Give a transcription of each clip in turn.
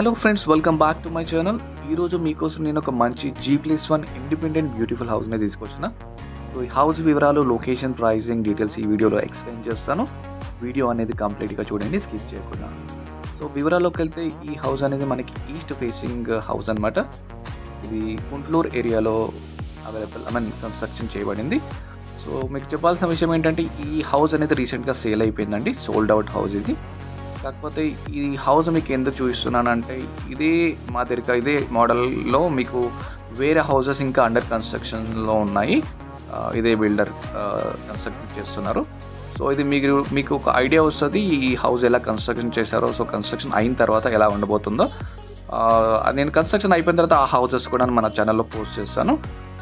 Hello friends, welcome back to my channel. ఈరోజు మీకోసం నేను ఒక మంచి G+1 ఇండిపెండెంట్ బ్యూటిఫుల్ హౌస్ని తీసుకొచ్చిన. సో ఈ హౌస్ వివరాలు, లొకేషన్, ప్రైసింగ్ డీటెయిల్స్ ఈ వీడియోలో ఎక్స్ప్లెయిన్ చేస్తాను. వీడియో అనేది కంప్లీట్గా చూడండి, స్కిప్ చేయకుండా. సో వివరాల్లోకి వెళ్తే ఈ హౌస్ అనేది మనకి ఈస్ట్ ఫేసింగ్ హౌస్ అనమాట. ఇది గుంటూరు ఏరియాలో అవైలబుల్, ఐ మీన్ కన్స్ట్రక్షన్ చేయబడింది. సో మీకు చెప్పాల్సిన విషయం ఏంటంటే ఈ హౌస్ అనేది రీసెంట్గా సేల్ అయిపోయిందండి, సోల్డ్ అవుట్ హౌస్ ఇది. కాకపోతే ఈ హౌస్ మీకు ఎందుకు చూపిస్తున్నానంటే ఇదే మాదిరిగా ఇదే మోడల్లో మీకు వేరే హౌసెస్ ఇంకా అండర్ కన్స్ట్రక్షన్లో ఉన్నాయి. ఇదే బిల్డర్ కన్స్ట్రక్ట్ చేస్తున్నారు. సో ఇది మీకు ఒక ఐడియా వస్తుంది ఈ హౌస్ ఎలా కన్స్ట్రక్షన్ చేశారో. సో కన్స్ట్రక్షన్ అయిన తర్వాత ఎలా ఉండబోతుందో నేను కన్స్ట్రక్షన్ అయిపోయిన తర్వాత ఆ హౌసెస్ కూడా మన ఛానల్లో పోస్ట్ చేస్తాను.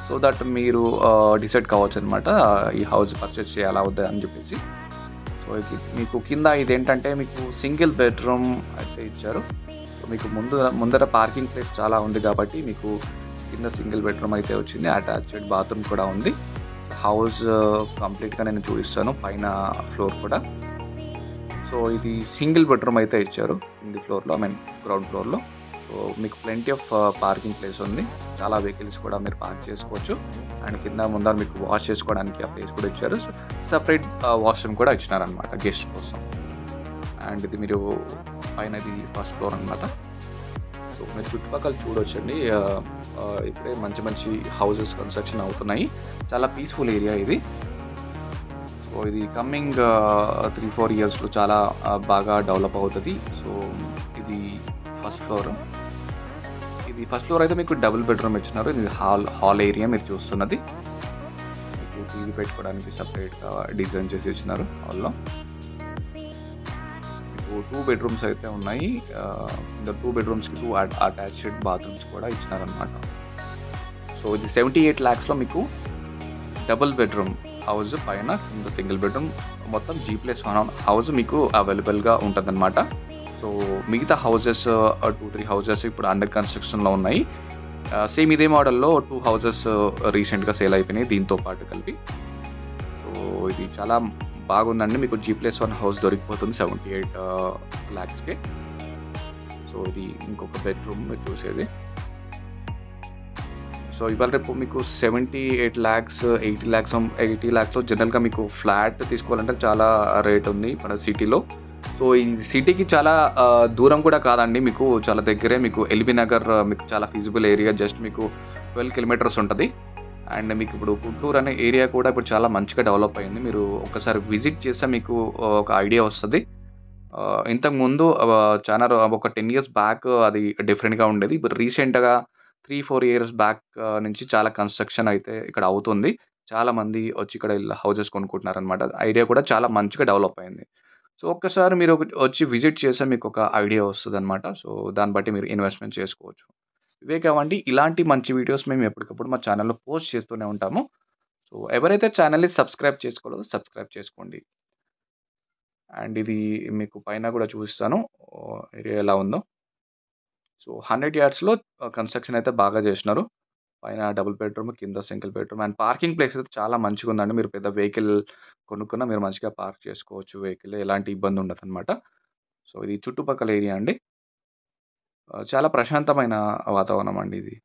సో దట్ మీరు డిసైడ్ కావచ్చు అనమాట ఈ హౌస్ పర్చేస్ చేయాలా వద్దా అని చెప్పేసి. సో మీకు కింద ఇదేంటంటే మీకు సింగిల్ బెడ్రూమ్ అయితే ఇచ్చారు. సో మీకు ముందర పార్కింగ్ ప్లేస్ చాలా ఉంది కాబట్టి మీకు కింద సింగిల్ బెడ్రూమ్ అయితే వచ్చింది. అటాచ్డ్ బాత్రూమ్ కూడా ఉంది. హౌస్ కంప్లీట్గా నేను చూపిస్తాను, పైన ఫ్లోర్ కూడా. సో ఇది సింగిల్ బెడ్రూమ్ అయితే ఇచ్చారు కింది ఫ్లోర్లో, ఐ మీన్ గ్రౌండ్ ఫ్లోర్లో. సో మీకు ప్లెంటీ ఆఫ్ పార్కింగ్ ప్లేస్ ఉంది, చాలా వెహికల్స్ కూడా మీరు పార్క్ చేసుకోవచ్చు. అండ్ కింద ముందర మీకు వాష్ చేసుకోవడానికి ఆ ప్లేస్ కూడా ఇచ్చారు. సపరేట్ వాష్రూమ్ కూడా ఇచ్చినారనమాట గెస్ట్ కోసం. అండ్ ఇది మీరు పైన ఇది ఫస్ట్ ఫ్లోర్ అనమాట. సో మీరు చుట్టుపక్కల చూడవచ్చండి, ఇప్పుడే మంచి మంచి హౌసెస్ కన్స్ట్రక్షన్ అవుతున్నాయి. చాలా పీస్ఫుల్ ఏరియా ఇది. సో ఇది కమ్మింగ్ 3-4 ఇయర్స్లో చాలా బాగా డెవలప్ అవుతుంది. సో ఇది ఫస్ట్ ఫ్లోర్. ఇది ఫస్ట్ ఫ్లోర్ అయితే మీకు డబుల్ బెడ్రూమ్ ఇచ్చినారు. ఇది హాల్ ఏరియా మీరు చూస్తున్నది. మీకు టీవీ పెట్టుకోవడానికి సపరేట్గా డిజైన్ చేసి ఇచ్చినారు. హాల్లో మీకు 2 బెడ్రూమ్స్ అయితే ఉన్నాయి. ఇంకా 2 బెడ్రూమ్స్కి 2 అటాచ్డ్ బాత్రూమ్స్ కూడా ఇచ్చినారనమాట. సో ఇది 78 lakhsలో మీకు డబుల్ బెడ్రూమ్ హౌస్, పైన కింద సింగిల్ బెడ్రూమ్, మొత్తం G+1 హౌస్ మీకు అవైలబుల్గా ఉంటుందన్నమాట. సో మిగతా హౌసెస్ 2-3 హౌసెస్ ఇప్పుడు అండర్ కన్స్ట్రక్షన్లో ఉన్నాయి. సేమ్ ఇదే మోడల్లో 2 హౌసెస్ రీసెంట్గా సేల్ అయిపోయినాయి దీంతో పాటు కలిపి. సో ఇది చాలా బాగుందండి, మీకు G+1 హౌస్ దొరికిపోతుంది 78 lakhsకే. సో ఇది ఇంకొక బెడ్రూమ్ మీరు చూసేది. సో ఇవాళ రేపు మీకు 78 lakhs, 80 lakhs, 80 lakhsలో జనరల్గా మీకు ఫ్లాట్ తీసుకోవాలంటే చాలా రేట్ ఉంది మన సిటీలో. సో ఈ సిటీకి చాలా దూరం కూడా కాదండి, మీకు చాలా దగ్గరే. మీకు ఎల్బీ నగర్ మీకు చాలా ఫీజిబుల్ ఏరియా, జస్ట్ మీకు 12 kilometers ఉంటుంది. అండ్ మీకు ఇప్పుడు గుంటూరు అనే ఏరియా కూడా ఇప్పుడు చాలా మంచిగా డెవలప్ అయింది. మీరు ఒకసారి విజిట్ చేస్తే మీకు ఒక ఐడియా వస్తుంది. ఇంతకుముందు చాలా ఒక 10 years బ్యాక్ అది డిఫరెంట్గా ఉండేది. ఇప్పుడు రీసెంట్గా 3-4 ఇయర్స్ బ్యాక్ నుంచి చాలా కన్స్ట్రక్షన్ అయితే ఇక్కడ అవుతుంది. చాలామంది వచ్చి ఇక్కడ హౌసెస్ కొనుక్కుంటున్నారు అనమాట. ఐడియా కూడా చాలా మంచిగా డెవలప్ అయింది. సో ఒక్కసారి మీరు వచ్చి విజిట్ చేస్తే మీకు ఒక ఐడియా వస్తుంది అనమాట. సో దాన్ని బట్టి మీరు ఇన్వెస్ట్మెంట్ చేసుకోవచ్చు. ఇవే కావండి, ఇలాంటి మంచి వీడియోస్ మేము ఎప్పటికప్పుడు మా ఛానల్లో పోస్ట్ చేస్తూనే ఉంటాము. సో ఎవరైతే ఛానల్ని సబ్స్క్రైబ్ చేసుకోలేదో సబ్స్క్రైబ్ చేసుకోండి. అండ్ ఇది మీకు పైన కూడా చూపిస్తాను ఏరియా ఎలా ఉందో. సో 100 yardsలో కన్స్ట్రక్షన్ అయితే బాగా చేసినారు. పైన డబుల్ బెడ్రూమ్, కింద single bedroom. And parking place అయితే చాలా మంచిగా ఉందండి. మీరు పెద్ద వెహికల్ కొనుక్కున్నా మీరు మంచిగా పార్క్ చేసుకోవచ్చు వెహికల్, ఎలాంటి ఇబ్బంది ఉండదు అనమాట. సో ఇది చుట్టుపక్కల ఏరియా అండి. చాలా ప్రశాంతమైన వాతావరణం అండి ఇది.